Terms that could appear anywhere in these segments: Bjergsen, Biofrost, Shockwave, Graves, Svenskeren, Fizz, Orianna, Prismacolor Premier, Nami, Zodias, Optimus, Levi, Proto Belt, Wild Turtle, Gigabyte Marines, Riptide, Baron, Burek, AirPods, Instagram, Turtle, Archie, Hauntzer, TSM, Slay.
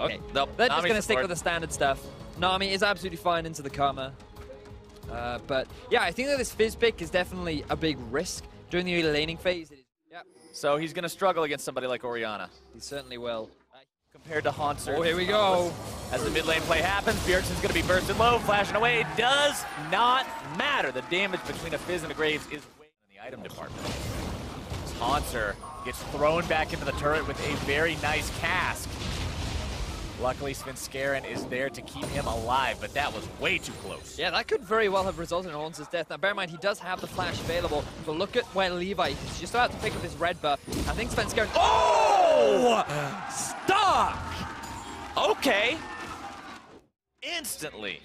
Okay. Nope. They're just going to stick with the standard stuff. Nami is absolutely fine into the Karma. But yeah, I think that this Fizz pick is definitely a big risk during the early laning phase. Yep. So he's going to struggle against somebody like Orianna. He certainly will. Compared to Hauntzer. Oh, here we go. As the mid lane play happens, Bjergsen's going to be bursted low, flashing away. It does not matter. The damage between a Fizz and a Graves is way in the item department. Hauntzer gets thrown back into the turret with a very nice cast. Luckily, Svenskeren is there to keep him alive, but that was way too close. Yeah, that could very well have resulted in Hauntzer's death. Now, bear in mind, he does have the flash available, but look at where Levi is just about to pick up his red buff. I think Svenskeren... Oh! Stuck! Okay. Instantly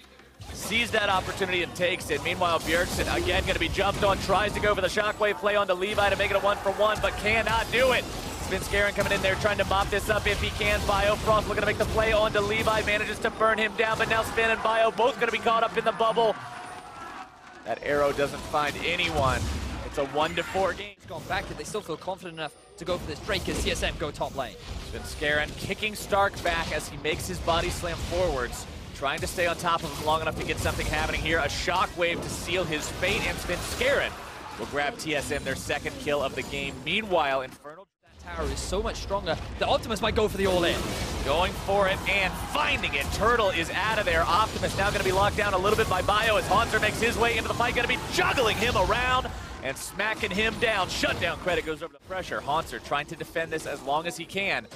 sees that opportunity and takes it. Meanwhile, Bjergsen, again, going to be jumped on, tries to go for the shockwave play onto Levi to make it a 1-for-1, but cannot do it. Svenskeren coming in there, trying to mop this up if he can. Biofrost looking to make the play onto Levi, manages to burn him down, but now Sven and Bio both going to be caught up in the bubble. That arrow doesn't find anyone. It's a 1-4 game. It's gone back, and they still feel confident enough to go for this Drake as TSM go top lane. Svenskeren kicking Stark back as he makes his body slam forwards, trying to stay on top of him long enough to get something happening here. A shockwave to seal his fate, and Svenskeren will grab TSM their second kill of the game. Meanwhile, Infernal... Tower is so much stronger that Optimus might go for the all-in. Going for it and finding it. Turtle is out of there. Optimus now going to be locked down a little bit by Bio as Hauntzer makes his way into the fight. Going to be juggling him around and smacking him down. Shutdown credit goes over to pressure. Hauntzer trying to defend this as long as he can.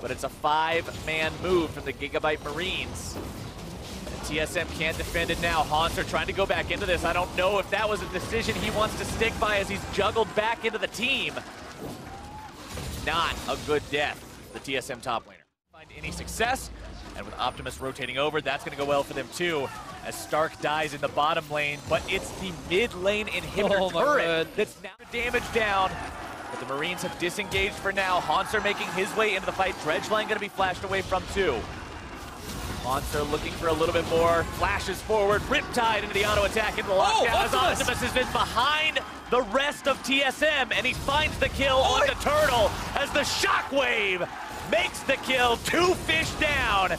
But it's a 5-man move from the Gigabyte Marines. TSM can't defend it now. Hauntzer trying to go back into this. I don't know if that was a decision he wants to stick by as he's juggled back into the team. Not a good death for the TSM top laner. Find any success, and with Optimus rotating over, that's going to go well for them too, as Stark dies in the bottom lane, but it's the mid lane inhibitor turret that's now damage down, but the Marines have disengaged for now. Hauntzer making his way into the fight. Dredgeline going to be flashed away from too. Hauntzer looking for a little bit more, flashes forward, Riptide into the auto attack, into the lockdown as Optimus has been behind the rest of TSM, and he finds the kill on the Turtle as the shockwave makes the kill, 2 fish down,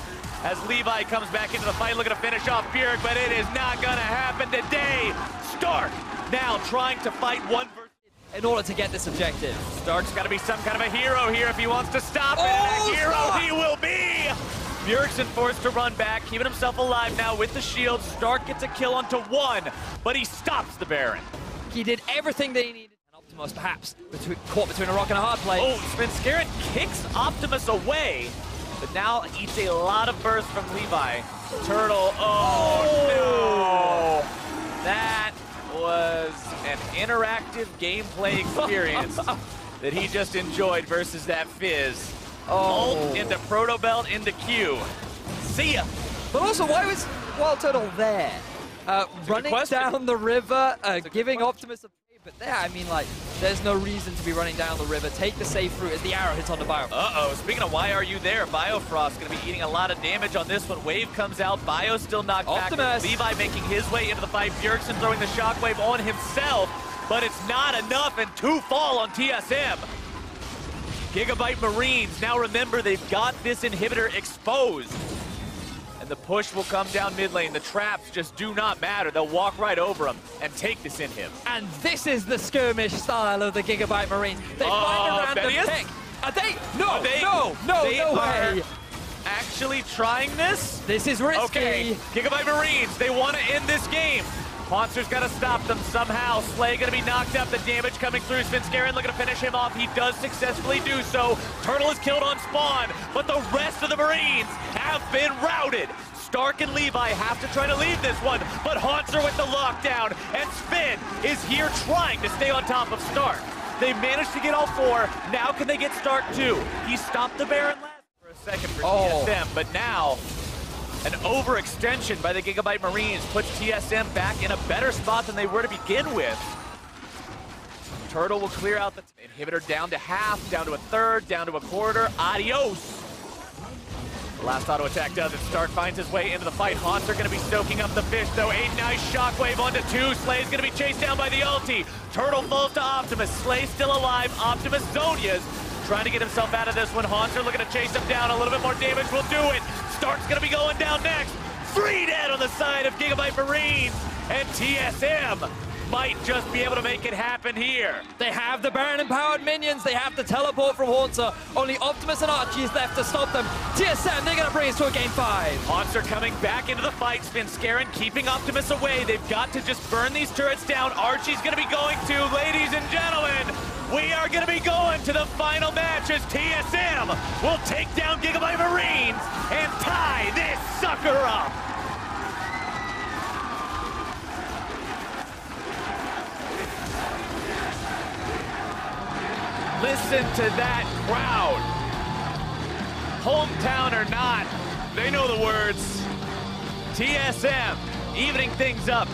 as Levi comes back into the fight looking to finish off Burek, but it is not gonna happen today. Stark now trying to fight one versus in order to get this objective. Stark's gotta be some kind of a hero here if he wants to stop it, and a hero he will be! Bjergsen forced to run back, keeping himself alive now with the shield. Stark gets a kill onto one, but he stops the Baron. He did everything that he needed. And Optimus perhaps caught between a rock and a hard place. Oh, Svenskeren kicks Optimus away, but now eats a lot of bursts from Levi. Turtle, no! That was an interactive gameplay experience that he just enjoyed versus that Fizz. Ult into Proto Belt into Q. See ya. But also, why was Wild Turtle there? Running down the river, giving Optimus a play, but there, I mean, like, there's no reason to be running down the river. Take the safe route as the arrow hits on the Biofrost. Speaking of why are you there, Biofrost gonna be eating a lot of damage on this one. Wave comes out, Bio still knocked back. Levi making his way into the fight. Bjergsen throwing the shockwave on himself, but it's not enough, and 2 fall on TSM. Gigabyte Marines, now remember, they've got this inhibitor exposed. And the push will come down mid lane. The traps just do not matter. They'll walk right over him and take this in him. And this is the skirmish style of the Gigabyte Marines. They find a random pick. Are they? No, are they, no, they no way. Actually trying this? This is risky. Okay, Gigabyte Marines, they want to end this game. Hauntzer's got to stop them somehow. Slay going to be knocked up. The damage coming through. Svenskeren looking to finish him off. He does successfully do so. Turtle is killed on spawn, but the rest of the Marines have been routed. Stark and Levi have to try to leave this one, but Hauntzer with the lockdown, and Sven is here trying to stay on top of Stark. They managed to get all 4. Now can they get Stark too? He stopped the Baron last for a second for TSM, but now... an overextension by the Gigabyte Marines puts TSM back in a better spot than they were to begin with. Turtle will clear out the inhibitor down to half, down to a third, down to a quarter. Adios! The last auto attack does it. Stark finds his way into the fight. Hauntzer going to be soaking up the fish, though. A nice shockwave onto 2. Slay's going to be chased down by the ulti. Turtle falls to Optimus. Slay still alive. Optimus Zodias trying to get himself out of this one. Hauntzer looking to chase him down. A little bit more damage will do it. Stark's going to be going down next. Three dead on the side of Gigabyte Marines, and TSM might just be able to make it happen here. They have the Baron-empowered minions. They have the teleport from Hauntzer. Only Optimus and Archie is left to stop them. TSM, they're going to bring us to a game five. Hauntzer coming back into the fight. Svenskeren keeping Optimus away. They've got to just burn these turrets down. Archie's going to be going to, ladies and gentlemen, we are going to be going to the final match as TSM will take down Gigabyte Marines and tie this sucker up. Listen to that crowd. Hometown or not, they know the words. TSM evening things up.